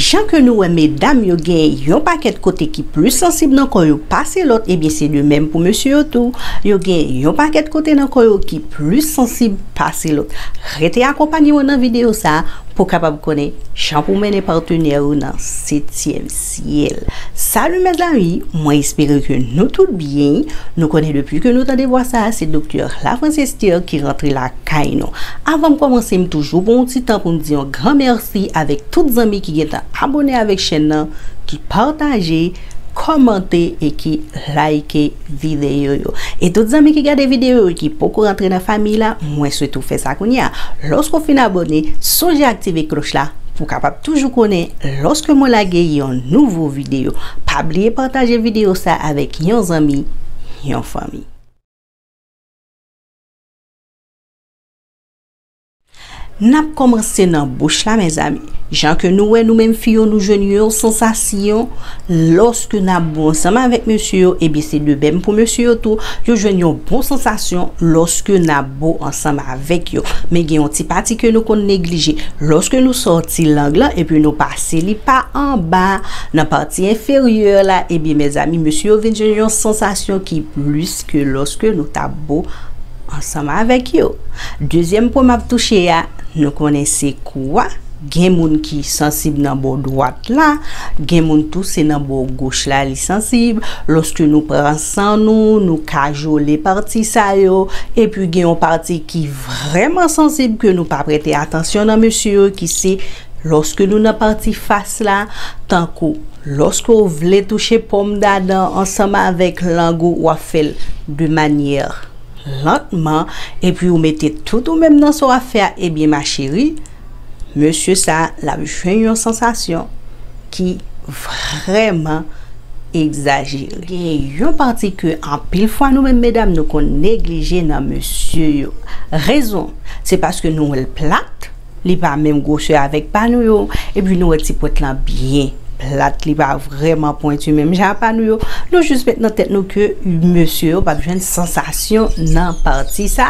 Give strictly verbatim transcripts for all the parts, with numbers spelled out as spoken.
Jean que nous, mesdames, yo gen yon paquet côté qui plus sensible nan koyo passer l'autre, et eh bien c'est de même pour monsieur tout. Yo gen yon paquet côté nan koyo qui plus sensible passer l'autre. Restez accompagné dans vidéo ça pour capable connaître Jean pour mener partenaire dans septième ciel. Salut mes amis, moi j'espère que nous tout bien. Nous connaissons depuis que nous tendez voir ça, c'est docteur Lafrance Esther qui rentre la caille. Avant de commencer, me toujours bon petit temps pour nous dire un grand merci avec toutes les amis qui sont abonnés avec chaîne, qui partagent, commenter et qui like vidéo yo. Et tous les amis qui regardent vidéo qui pour rentrer dans la famille là, moi souhaite tout faire ça qu'on y a. Lorsqu'on finit abonné, songez à activer cloche là pour capable toujours connaître lorsque moi la gagne une nouvelle vidéo. Pas oublier partager vidéo ça avec vos amis, vos famille. N'a commencé dans bouche là mes amis. Jean que nous nous même filles nous jeunes sensation lorsque nous avons bon ensemble avec monsieur et bien c'est de même pour monsieur tout. Nous jeunes bon sensation lorsque nous avons beau ensemble avec yo. Mais il y a un petit parti que nous qu'on négliger. Lorsque nous sorti l'angle et puis nous passer les pas en bas dans partie inférieure là et bien mes amis monsieur vient une sensation qui plus que lorsque nous avons beau ensemble avec yo. Deuxième point m'a touché à nous connaissons quoi? Gen moun qui sensible dans bord droite là, gen moun tout c'est dans bord gauche là li sensible. Lorsque nous prenons sans nous, nous cajoler parti ça yo et puis gen on parti qui vraiment sensible que nous pas prêter attention dans monsieur qui c'est lorsque nous na parti face là tant que lorsque vous voulez toucher pomme d'Adam ensemble avec l'ango ou fait de manière lentement et puis vous mettez tout ou même dans son affaire et bien ma chérie monsieur ça la une sensation qui vraiment exagérée. Il y a une partie que en pile fois nous mêmes mesdames nous qu'on néglige dans monsieur. Raison c'est parce que nous elle plate, les pas même gauche avec pas nous et puis nous elle petit pote là bien plate, li pas vraiment pointu même j'ai pas nous. Nous juste maintenant tête nous que monsieur pas besoin de sensation dans partie ça.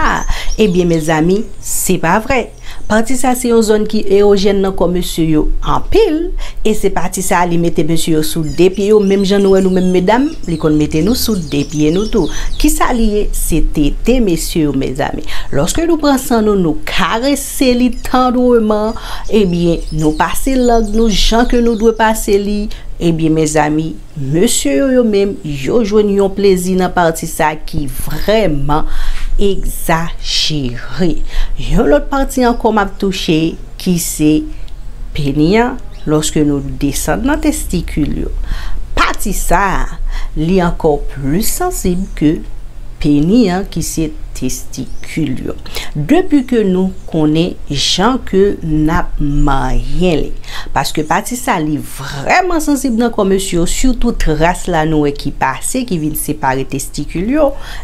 Eh bien mes amis, c'est pas vrai. Parti ça c'est une zone qui est érogène dans comme monsieur en pile et c'est parti ça li mette monsieur sous des pieds même gens nous nous même mesdames, li kon mette nous sous des pieds nous tout. Qui ça lié c'était des messieurs mes amis. Lorsque nous prenons nous nous caresser li tendrement, eh bien nous passer langue nous gens que nous doit passer li. Eh bien mes amis, monsieur yo même yo joignent un plaisir dans parti ça qui vraiment exagéré. Yon l'autre partie encore m'a touché qui c'est pénien lorsque nous descendons dans testicule. Partie ça, li encore plus sensible que pénien qui c'est testicule. Depuis que nous connaissons gens que n'a marié parce que partie ça li vraiment sensible dans comme monsieur surtout trace là nous qui passé qui vient séparer testicule.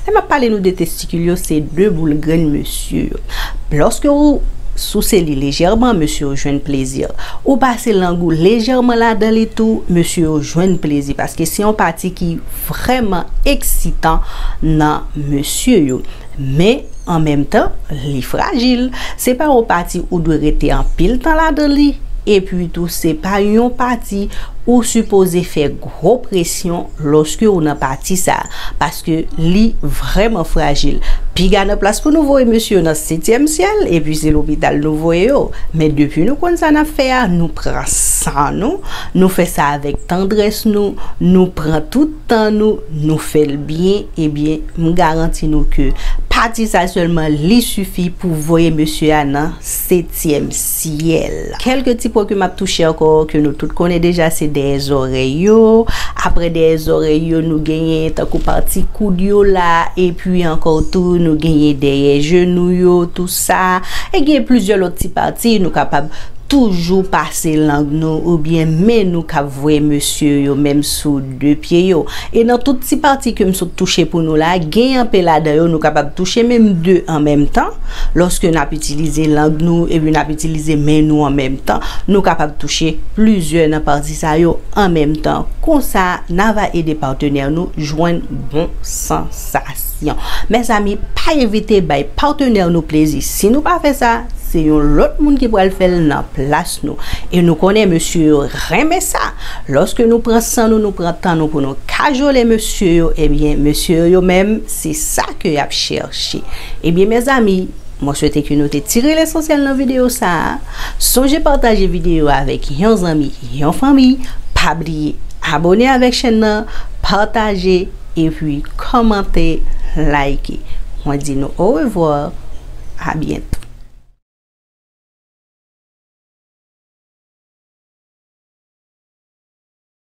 Et m'a parler nous de testicule c'est deux boules graines monsieur. Lorsque vous sous-cellez légèrement monsieur joint plaisir ou passer l'angle légèrement là dans les tout monsieur joint plaisir parce que c'est un parti qui vraiment excitant dans monsieur mais en même temps les fragile c'est pas un parti où doit rester en pile dans la dedans et puis tout c'est pas un parti ou supposé faire gros pression lorsque on a parti ça parce que lit vraiment fragile puis gagne place pour nous voir monsieur dans septième ciel et puis c'est l'hôpital nous voyons mais depuis nous qu'on ça n'a fait nous prend ça nous nous fait ça avec tendresse nous nous prend tout le temps nous nous fait le bien et bien nous garantis nous que parti ça seulement lit suffit pour voir monsieur dans septième ciel. Quelques petits points que m'a touché encore que nous toutes connaissons déjà c'est des oreilles après des oreilles nous gagnons tant qu'on parti coudio là et puis encore tout nous gagnons des genoux tout ça et il y a plusieurs autres parties nous capables toujours passer langue nous ou bien mais nous qu'avouer monsieur yo même sous deux pieds yo et dans toutes ces parties que nous sommes touchés pour nous là gain un peu là d'ailleurs nous capable toucher même deux en même temps lorsque nous avons utilisé langue nous et puis nous avons utilisé mais nous en même temps nous capable toucher plusieurs dans partie ça yo en même temps comme ça n'a va aider partenaires nous joindre bon sensation mes amis pas éviter by partenaire nous plaisir si nous pas fait ça c'est l'autre monde qui pourrait le faire dans place nous. Et nous connaissons monsieur remet ça. Lorsque nous prenons ça, nous nous prenons temps nous pour nous cajoler monsieur, et eh bien monsieur lui-même, c'est ça que y a cherché. Et eh bien mes amis, moi souhaite que nous te tirez l'essentiel dans la vidéo ça. Songez partager vidéo avec vos amis, vos familles, pas oublier abonner avec chaîne, partager et puis commenter, liker. On dit nous au revoir, à bientôt.